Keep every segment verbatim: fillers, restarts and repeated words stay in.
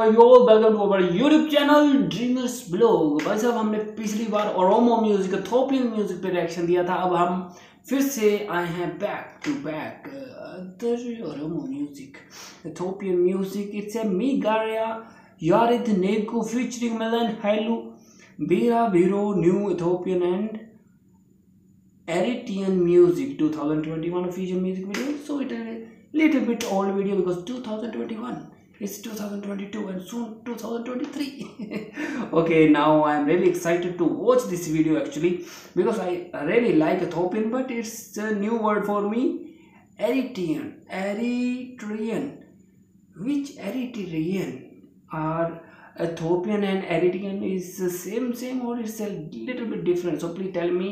और yo welcome to our YouTube channel dreamers blog. भाई साहब, हमने पिछली बार ओरोमो म्यूजिक और थोपियन म्यूजिक पे रिएक्शन दिया था। अब हम फिर से आए हैं back to back other Oromo music Ethiopian music. It's a मेगारया यारेद नेगू फीचरिंग मिलन हैलू बीरा बीरो new Ethiopian and Eritrean music twenty twenty-one official music video. So it little bit old video because twenty twenty-one it's twenty twenty-two and soon twenty twenty-three. Okay, now I am really excited to watch this video actually because I really like Ethiopian, but it's a new word for me, Eritrean. Eritrean, which Eritrean are Ethiopian and Eritrean is the same same or it's a little bit different? So please tell me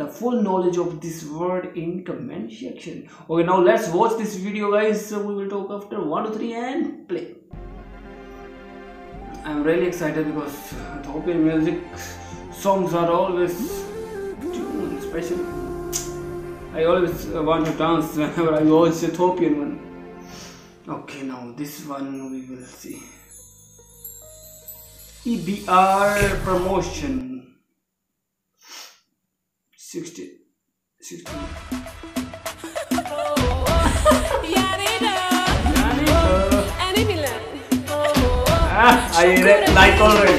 the full knowledge of this word in comment section. Okay, now let's watch this video guys. So we will talk after one, two, three and play. I'm really excited because Ethiopian music songs are always tuned, especially I always want to dance whenever I watch Ethiopian one. Okay, now this one we will see. E B R promotion sixty sixty. Ah, I read it like already.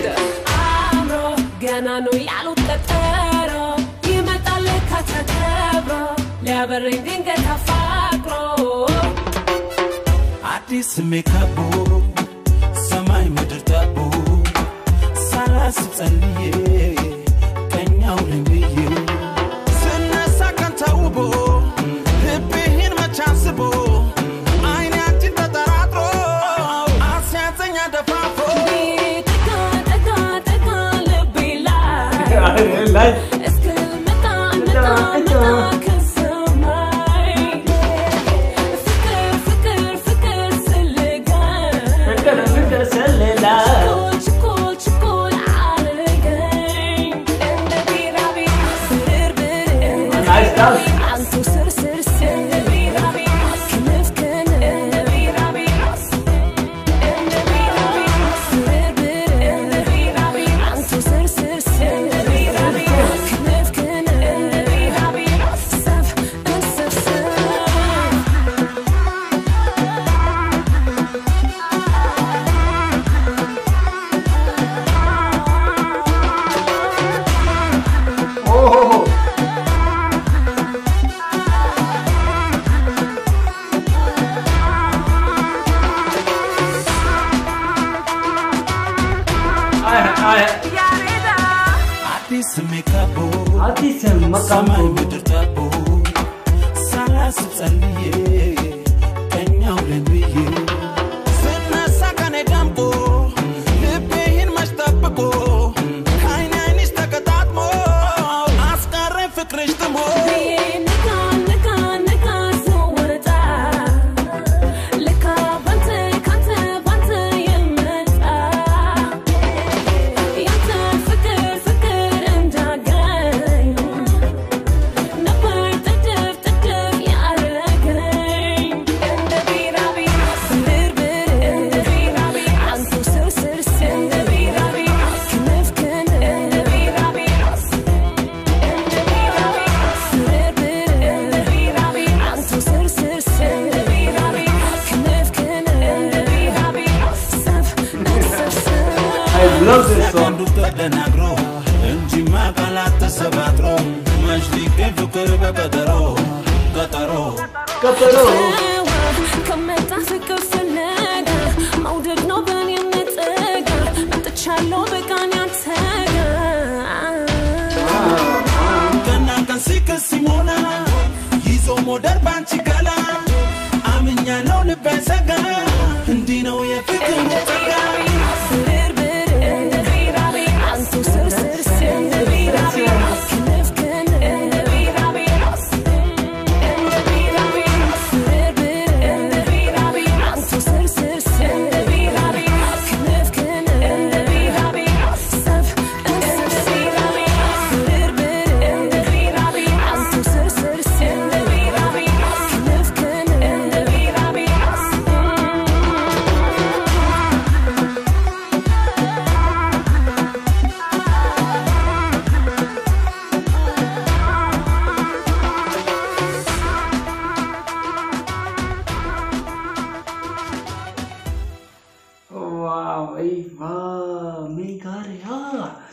wow, wow, MEGARYA.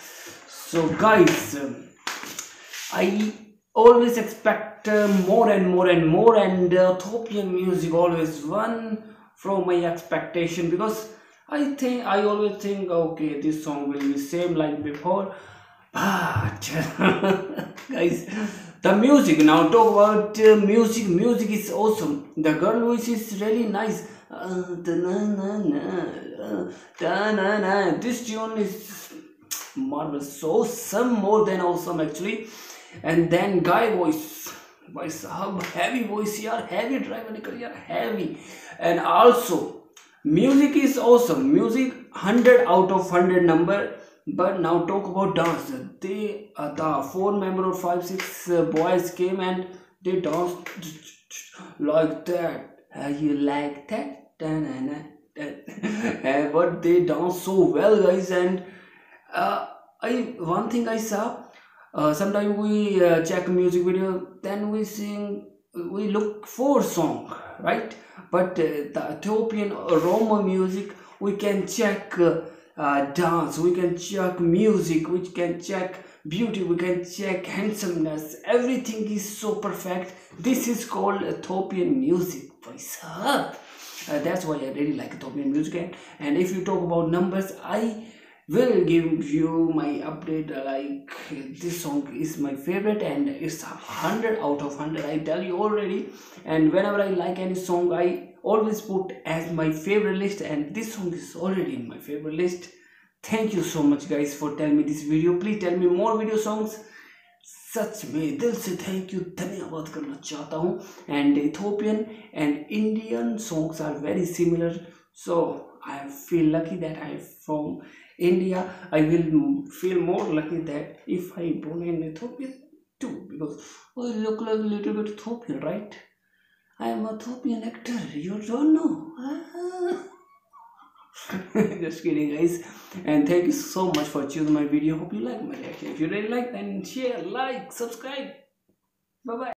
So guys, I always expect more and more and more, and Ethiopian music always won from my expectation, because I think I always think, okay, this song will be same like before. But guys, the music, now talk about uh, music. Music is awesome. The girl voice is really nice. Uh, da -na -na -na, uh, da -na -na. This tune is marvelous, awesome, more than awesome actually. And then guy voice, voice hub, heavy voice here, heavy driver here, heavy. And also music is awesome. Music one hundred out of one hundred number. But now talk about dance. They uh, the four member or five six uh, boys came and they danced like that. Uh, you like that? uh, but they danced so well, guys. And uh, I one thing I saw. Uh, sometimes we uh, check music video, then we sing. We look for song, right? But uh, the Ethiopian Roma music, we can check. Uh, Uh, dance, we can check music, we can check beauty, we can check handsomeness, everything is so perfect. This is called Ethiopian music. Uh, that's why I really like Ethiopian music. And, and if you talk about numbers, I will give you my update. Like, this song is my favorite and it's one hundred out of one hundred, I tell you already. And whenever I like any song, I always put as my favorite list, and this song is already in my favorite list. Thank you so much guys for telling me this video. Please tell me more video songs. सच में दिल से thank you, धन्यवाद करना चाहता हूँ. And Ethiopian and Indian songs are very similar, so I feel lucky that I'm from India. I will feel more lucky that if I born in Ethiopia too, because I look like a little bit Ethiopian, right? I am an Ethiopian actor, you don't know. Ah. Just kidding guys. And thank you so much for choosing my video. Hope you like my reaction. If you really like, then share, like, subscribe. Bye bye.